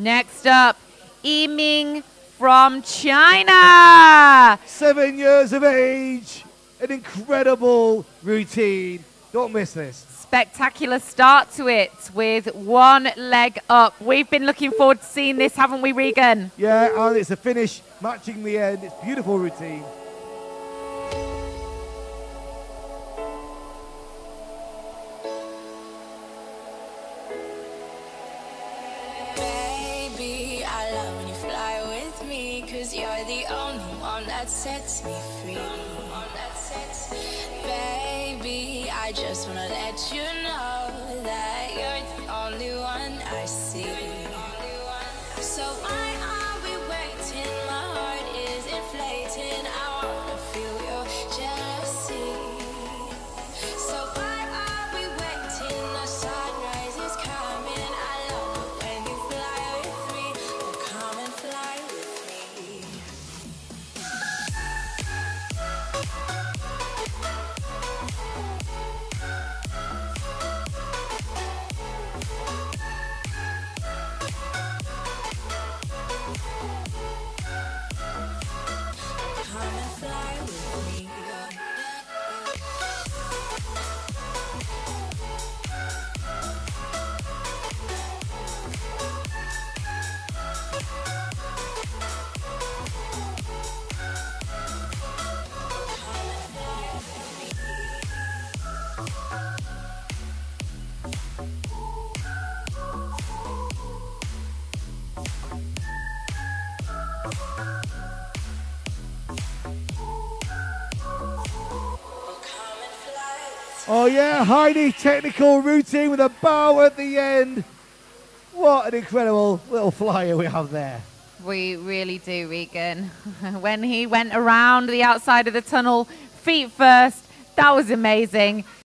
Next up, Yiming from China. 7 years of age, an incredible routine. Don't miss this. Spectacular start to it with one leg up. We've been looking forward to seeing this, haven't we, Regan? Yeah, and it's a finish matching the end. It's a beautiful routine. Baby, I love when you fly with me, 'cause you're the only one that sets me free. Baby, I just wanna let you know that you're the only one I see. So why are we waiting? My heart is inflated. I wanna feel your jealousy. So why are we waiting? The sunrise is coming. I love it when you fly with me. Oh, come and fly with me. Oh yeah, highly technical routine with a bow at the end. What an incredible little flyer we have there. We really do, Regan. When he went around the outside of the tunnel, feet first, that was amazing.